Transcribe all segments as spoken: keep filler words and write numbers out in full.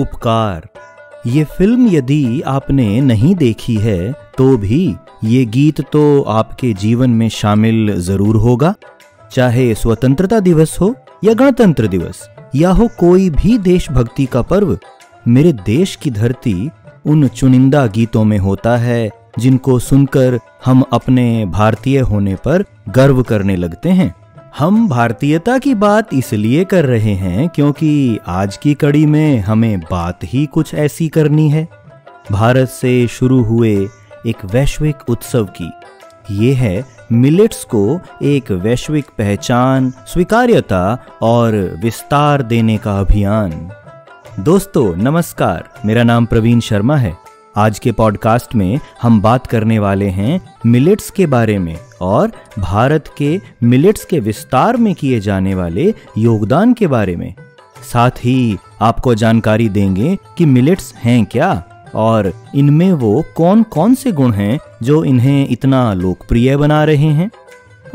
उपकार। ये फिल्म यदि आपने नहीं देखी है तो भी ये गीत तो आपके जीवन में शामिल जरूर होगा, चाहे स्वतंत्रता दिवस हो या गणतंत्र दिवस या हो कोई भी देशभक्ति का पर्व। मेरे देश की धरती उन चुनिंदा गीतों में होता है जिनको सुनकर हम अपने भारतीय होने पर गर्व करने लगते हैं। हम भारतीयता की बात इसलिए कर रहे हैं क्योंकि आज की कड़ी में हमें बात ही कुछ ऐसी करनी है। भारत से शुरू हुए एक वैश्विक उत्सव की ये है मिलेट्स को एक वैश्विक पहचान, स्वीकार्यता और विस्तार देने का अभियान। दोस्तों नमस्कार, मेरा नाम प्रवीण शर्मा है। आज के पॉडकास्ट में हम बात करने वाले हैं मिलेट्स के बारे में और भारत के मिलेट्स के विस्तार में किए जाने वाले योगदान के बारे में। साथ ही आपको जानकारी देंगे कि मिलेट्स हैं क्या और इनमें वो कौन कौन से गुण हैं जो इन्हें इतना लोकप्रिय बना रहे हैं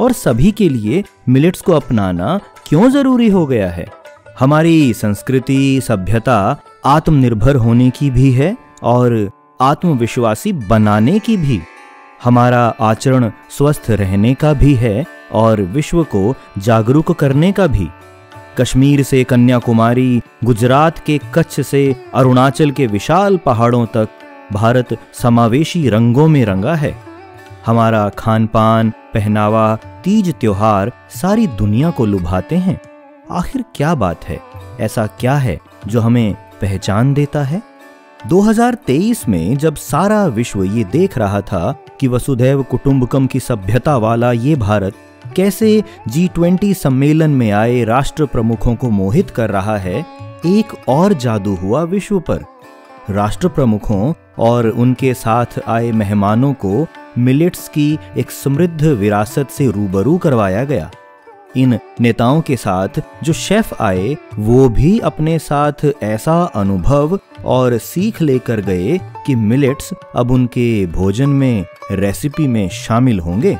और सभी के लिए मिलेट्स को अपनाना क्यों जरूरी हो गया है। हमारी संस्कृति, सभ्यता आत्मनिर्भर होने की भी है और आत्मविश्वासी बनाने की भी। हमारा आचरण स्वस्थ रहने का भी है और विश्व को जागरूक करने का भी। कश्मीर से कन्याकुमारी, गुजरात के कच्छ से अरुणाचल के विशाल पहाड़ों तक भारत समावेशी रंगों में रंगा है। हमारा खान पान, पहनावा, तीज त्योहार सारी दुनिया को लुभाते हैं। आखिर क्या बात है, ऐसा क्या है जो हमें पहचान देता है? दो हज़ार तेईस में जब सारा विश्व ये देख रहा था कि वसुधैव कुटुंबकम की सभ्यता वाला ये भारत कैसे जी ट्वेंटी सम्मेलन में आए राष्ट्र प्रमुखों को मोहित कर रहा है, एक और जादू हुआ विश्व पर। राष्ट्र प्रमुखों और उनके साथ आए मेहमानों को मिलेट्स की एक समृद्ध विरासत से रूबरू करवाया गया। इन नेताओं के साथ जो शेफ आए वो भी अपने साथ ऐसा अनुभव और सीख लेकर गए कि मिलेट्स अब उनके भोजन में, रेसिपी में शामिल होंगे।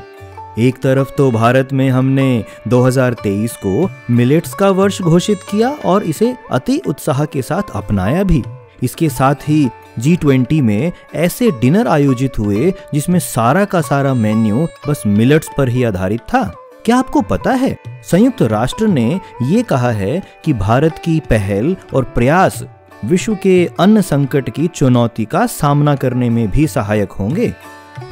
एक तरफ तो भारत में हमने दो हज़ार तेईस को मिलेट्स का वर्ष घोषित किया और इसे अति उत्साह के साथ अपनाया भी। इसके साथ ही जी ट्वेंटी में ऐसे डिनर आयोजित हुए जिसमें सारा का सारा मेन्यू बस मिलेट्स पर ही आधारित था। क्या आपको पता है, संयुक्त राष्ट्र ने ये कहा है कि भारत की पहल और प्रयास विश्व के अन्न संकट की चुनौती का सामना करने में भी सहायक होंगे।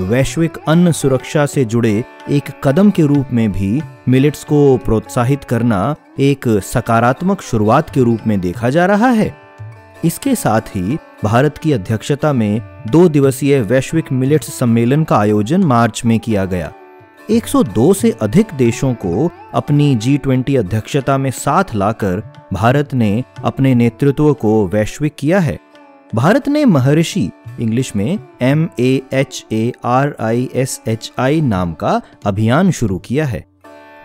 वैश्विक अन्न सुरक्षा से जुड़े एक कदम के रूप में भी मिलेट्स को प्रोत्साहित करना एक सकारात्मक शुरुआत के रूप में देखा जा रहा है। इसके साथ ही भारत की अध्यक्षता में दो दिवसीय वैश्विक मिलेट्स सम्मेलन का आयोजन मार्च में किया गया। एक सौ दो से अधिक देशों को अपनी जी ट्वेंटी अध्यक्षता में साथ लाकर भारत ने अपने नेतृत्व को वैश्विक किया है। भारत ने महर्षि, इंग्लिश में M A H A R I S H I नाम का अभियान शुरू किया है।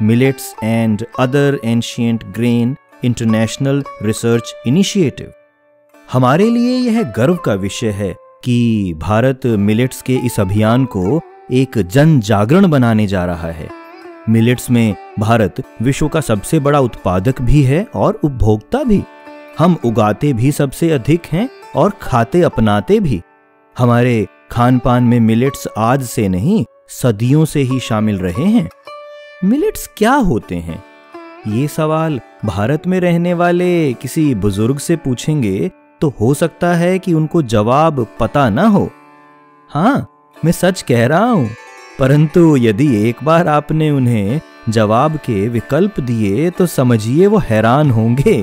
Millets and other ancient grain international research initiative. हमारे लिए यह गर्व का विषय है कि भारत मिलेट्स के इस अभियान को एक जन जागरण बनाने जा रहा है। मिलेट्स में भारत विश्व का सबसे बड़ा उत्पादक भी है और उपभोक्ता भी। हम उगाते भी सबसे अधिक हैं और खाते अपनाते भी। हमारे खान पान में मिलेट्स आज से नहीं सदियों से ही शामिल रहे हैं। मिलेट्स क्या होते हैं, ये सवाल भारत में रहने वाले किसी बुजुर्ग से पूछेंगे तो हो सकता है कि उनको जवाब पता ना हो। हाँ, मैं सच कह रहा हूँ, परंतु यदि एक बार आपने उन्हें जवाब के विकल्प दिए तो समझिए वो हैरान होंगे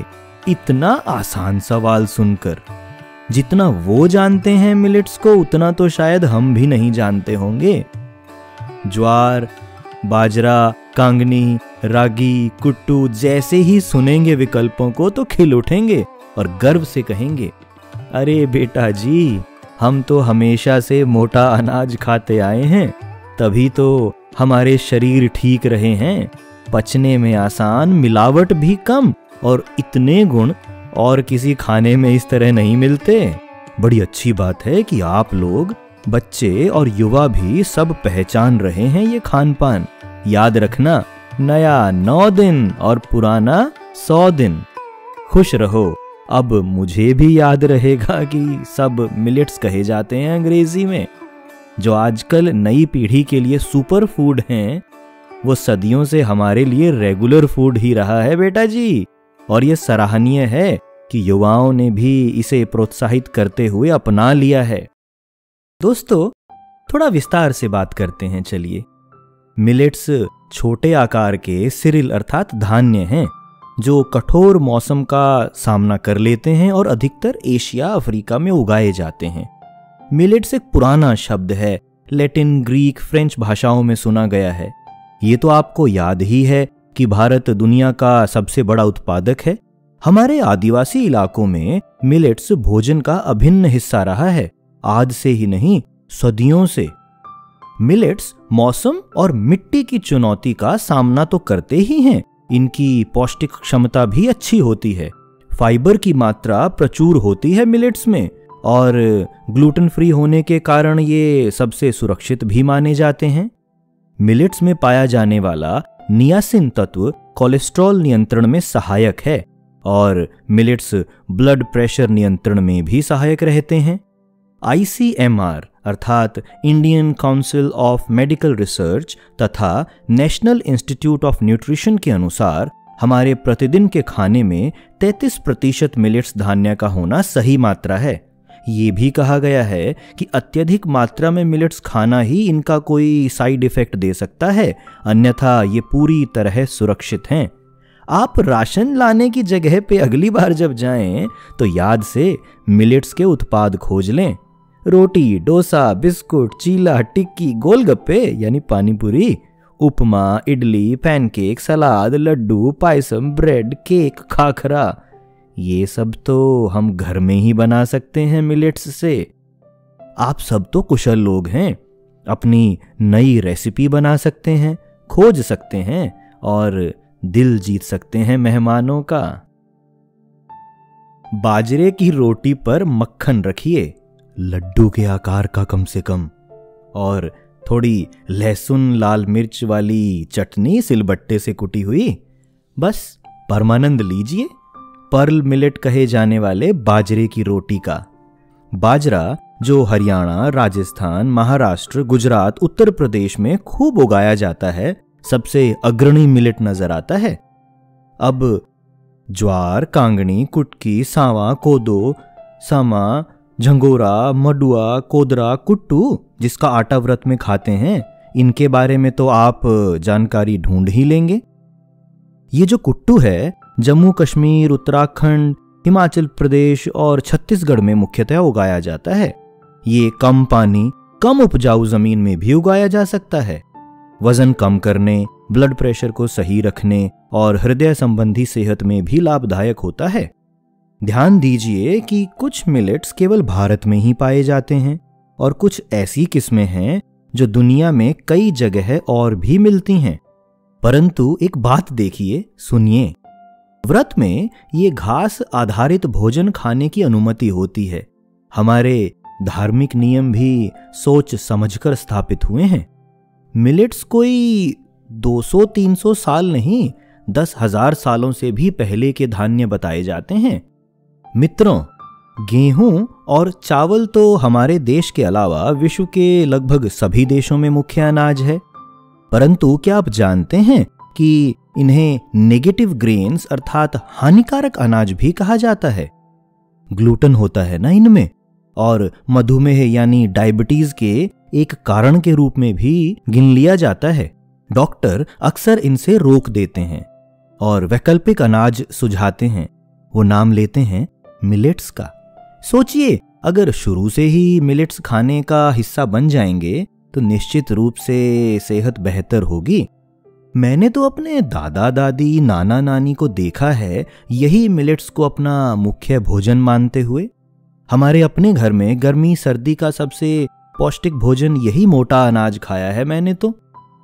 इतना आसान सवाल सुनकर। जितना वो जानते हैं मिलेट्स को उतना तो शायद हम भी नहीं जानते होंगे। ज्वार, बाजरा, कांगनी, रागी, कुट्टू जैसे ही सुनेंगे विकल्पों को तो खिल उठेंगे और गर्व से कहेंगे, अरे बेटा जी, हम तो हमेशा से मोटा अनाज खाते आए हैं, तभी तो हमारे शरीर ठीक रहे हैं, पचने में आसान, मिलावट भी कम और इतने गुण और किसी खाने में इस तरह नहीं मिलते। बड़ी अच्छी बात है कि आप लोग, बच्चे और युवा भी सब पहचान रहे हैं ये खान पान। याद रखना, नया नौ दिन और पुराना सौ दिन। खुश रहो, अब मुझे भी याद रहेगा कि सब मिलेट्स कहे जाते हैं अंग्रेजी में। जो आजकल नई पीढ़ी के लिए सुपर फूड हैं, वो सदियों से हमारे लिए रेगुलर फूड ही रहा है बेटा जी, और ये सराहनीय है कि युवाओं ने भी इसे प्रोत्साहित करते हुए अपना लिया है। दोस्तों, थोड़ा विस्तार से बात करते हैं चलिए। मिलेट्स छोटे आकार के सिरिल अर्थात धान्य हैं जो कठोर मौसम का सामना कर लेते हैं और अधिकतर एशिया अफ्रीका में उगाए जाते हैं। मिलेट्स एक पुराना शब्द है, लैटिन, ग्रीक, फ्रेंच भाषाओं में सुना गया है। ये तो आपको याद ही है कि भारत दुनिया का सबसे बड़ा उत्पादक है। हमारे आदिवासी इलाकों में मिलेट्स भोजन का अभिन्न हिस्सा रहा है, आज से ही नहीं सदियों से। मिलेट्स मौसम और मिट्टी की चुनौती का सामना तो करते ही हैं, इनकी पौष्टिक क्षमता भी अच्छी होती है। फाइबर की मात्रा प्रचुर होती है मिलेट्स में और ग्लूटेन फ्री होने के कारण ये सबसे सुरक्षित भी माने जाते हैं। मिलेट्स में पाया जाने वाला नियासिन तत्व कोलेस्ट्रॉल नियंत्रण में सहायक है और मिलेट्स ब्लड प्रेशर नियंत्रण में भी सहायक रहते हैं। आई सी एम आर अर्थात Indian council of medical research तथा नेशनल इंस्टीट्यूट ऑफ न्यूट्रिशन के अनुसार हमारे प्रतिदिन के खाने में तैंतीस प्रतिशत मिलेट्स धान्य का होना सही मात्रा है। ये भी कहा गया है कि अत्यधिक मात्रा में मिलेट्स खाना ही इनका कोई साइड इफेक्ट दे सकता है, अन्यथा ये पूरी तरह सुरक्षित हैं। आप राशन लाने की जगह पे अगली बार जब जाएं तो याद से मिलेट्स के उत्पाद खोज लें। रोटी, डोसा, बिस्कुट, चीला, टिक्की, गोलगप्पे यानी panipuri, upma, idli, pancake, salad, laddu, payasam, bread, cake, khakhra, ये सब तो हम घर में ही बना सकते हैं मिलेट्स से। आप सब तो कुशल लोग हैं, अपनी नई रेसिपी बना सकते हैं, खोज सकते हैं और दिल जीत सकते हैं मेहमानों का। बाजरे की रोटी पर मक्खन रखिए, लड्डू के आकार का कम से कम, और थोड़ी लहसुन लाल मिर्च वाली चटनी सिलबट्टे से कुटी हुई। बस परमानंद लीजिए पर्ल मिलेट कहे जाने वाले बाजरे की रोटी का। बाजरा जो हरियाणा, राजस्थान, महाराष्ट्र, गुजरात, उत्तर प्रदेश में खूब उगाया जाता है, सबसे अग्रणी मिलेट नजर आता है। अब ज्वार, कांगनी, कुटकी, सावा, कोदो, सामा, झंगोरा, मडुआ, कोदरा, कुट्टू जिसका आटा व्रत में खाते हैं, इनके बारे में तो आप जानकारी ढूंढ ही लेंगे। ये जो कुट्टू है जम्मू कश्मीर, उत्तराखंड, हिमाचल प्रदेश और छत्तीसगढ़ में मुख्यतः उगाया जाता है। ये कम पानी, कम उपजाऊ जमीन में भी उगाया जा सकता है। वजन कम करने, ब्लड प्रेशर को सही रखने और हृदय संबंधी सेहत में भी लाभदायक होता है। ध्यान दीजिए कि कुछ मिलेट्स केवल भारत में ही पाए जाते हैं और कुछ ऐसी किस्में हैं जो दुनिया में कई जगह और भी मिलती हैं। परंतु एक बात देखिए, सुनिए, व्रत में ये घास आधारित भोजन खाने की अनुमति होती है। हमारे धार्मिक नियम भी सोच समझकर स्थापित हुए हैं। मिलेट्स कोई दो सौ तीन सौ साल नहीं, दस हजार सालों से भी पहले के धान्य बताए जाते हैं। मित्रों, गेहूं और चावल तो हमारे देश के अलावा विश्व के लगभग सभी देशों में मुख्य अनाज है, परंतु क्या आप जानते हैं कि इन्हें नेगेटिव ग्रेन्स अर्थात हानिकारक अनाज भी कहा जाता है। ग्लूटेन होता है ना इनमें, और मधुमेह यानी डायबिटीज के एक कारण के रूप में भी गिन लिया जाता है। डॉक्टर अक्सर इनसे रोक देते हैं और वैकल्पिक अनाज सुझाते हैं, वो नाम लेते हैं मिलेट्स का। सोचिए, अगर शुरू से ही मिलेट्स खाने का हिस्सा बन जाएंगे तो निश्चित रूप से सेहत बेहतर होगी। मैंने तो अपने दादा दादी, नाना नानी को देखा है यही मिलेट्स को अपना मुख्य भोजन मानते हुए। हमारे अपने घर में गर्मी सर्दी का सबसे पौष्टिक भोजन यही मोटा अनाज खाया है मैंने तो।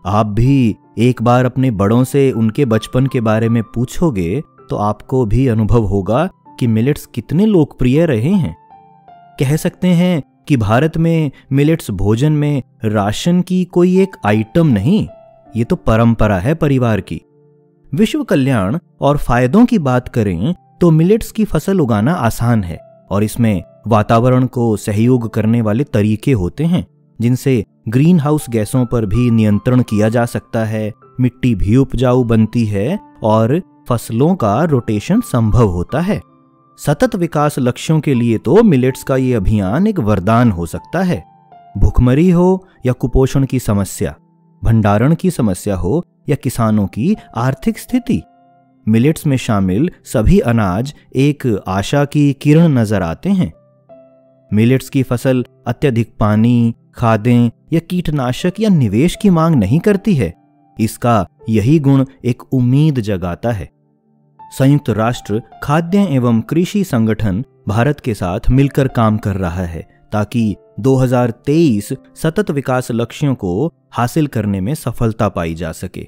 आप भी एक बार अपने बड़ों से उनके बचपन के बारे में पूछोगे तो आपको भी अनुभव होगा कि मिलेट्स कितने लोकप्रिय रहे हैं। कह सकते हैं कि भारत में मिलेट्स भोजन में राशन की कोई एक आइटम नहीं, ये तो परंपरा है परिवार की। विश्व कल्याण और फायदों की बात करें तो मिलेट्स की फसल उगाना आसान है और इसमें वातावरण को सहयोग करने वाले तरीके होते हैं जिनसे ग्रीन हाउस गैसों पर भी नियंत्रण किया जा सकता है, मिट्टी भी उपजाऊ बनती है और फसलों का रोटेशन संभव होता है। सतत विकास लक्ष्यों के लिए तो मिलेट्स का ये अभियान एक वरदान हो सकता है। भुखमरी हो या कुपोषण की समस्या, भंडारण की समस्या हो या किसानों की आर्थिक स्थिति, मिलेट्स में शामिल सभी अनाज एक आशा की किरण नजर आते हैं। मिलेट्स की फसल अत्यधिक पानी, खादें या कीटनाशक या निवेश की मांग नहीं करती है। इसका यही गुण एक उम्मीद जगाता है। संयुक्त राष्ट्र खाद्य एवं कृषि संगठन भारत के साथ मिलकर काम कर रहा है ताकि दो हज़ार तेईस सतत विकास लक्ष्यों को हासिल करने में सफलता पाई जा सके।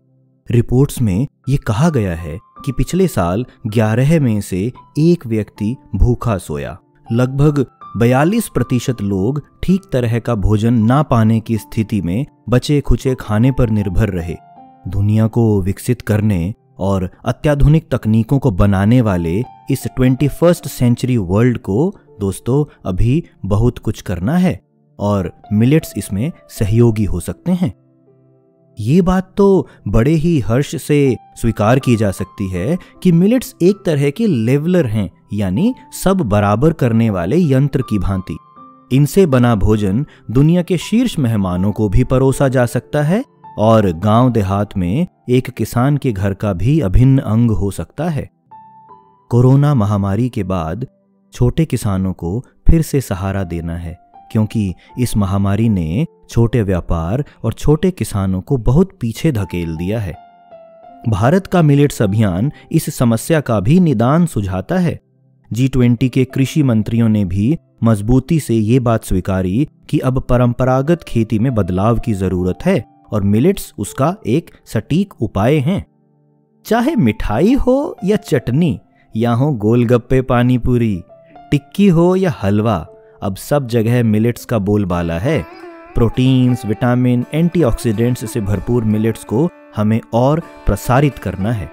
रिपोर्ट्स में ये कहा गया है कि पिछले साल ग्यारह में से एक व्यक्ति भूखा सोया। लगभग बयालीस प्रतिशत लोग ठीक तरह का भोजन ना पाने की स्थिति में बचे खुचे खाने पर निर्भर रहे। दुनिया को विकसित करने और अत्याधुनिक तकनीकों को बनाने वाले इस ट्वेंटी फर्स्ट सेंचुरी वर्ल्ड को दोस्तों अभी बहुत कुछ करना है और मिलेट्स इसमें सहयोगी हो सकते हैं। ये बात तो बड़े ही हर्ष से स्वीकार की जा सकती है कि मिलेट्स एक तरह के लेवलर हैं, यानी सब बराबर करने वाले यंत्र की भांति। इनसे बना भोजन दुनिया के शीर्ष मेहमानों को भी परोसा जा सकता है और गांव देहात में एक किसान के घर का भी अभिन्न अंग हो सकता है। कोरोना महामारी के बाद छोटे किसानों को फिर से सहारा देना है क्योंकि इस महामारी ने छोटे व्यापार और छोटे किसानों को बहुत पीछे धकेल दिया है। भारत का मिलेट्स अभियान इस समस्या का भी निदान सुझाता है। जी ट्वेंटी के कृषि मंत्रियों ने भी मजबूती से ये बात स्वीकारी कि अब परंपरागत खेती में बदलाव की जरूरत है और मिलेट्स उसका एक सटीक उपाय हैं। चाहे मिठाई हो या चटनी, या हो गोलगप्पे पानी पूरी, टिक्की हो या हलवा, अब सब जगह मिलेट्स का बोलबाला है। प्रोटीन्स, विटामिन, एंटीऑक्सीडेंट्स से भरपूर मिलेट्स को हमें और प्रसारित करना है।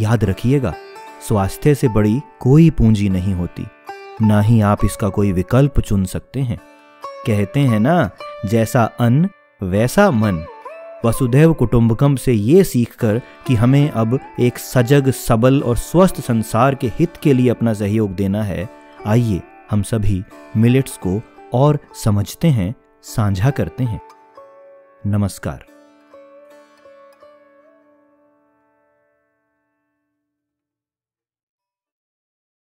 याद रखिएगा, स्वास्थ्य से बड़ी कोई पूंजी नहीं होती, ना ही आप इसका कोई विकल्प चुन सकते हैं। कहते हैं ना, जैसा अन्न वैसा मन। वसुधैव कुटुंबकम से ये सीखकर कि हमें अब एक सजग, सबल और स्वस्थ संसार के हित के लिए अपना सहयोग देना है, आइए हम सभी मिलेट्स को और समझते हैं, साझा करते हैं। नमस्कार।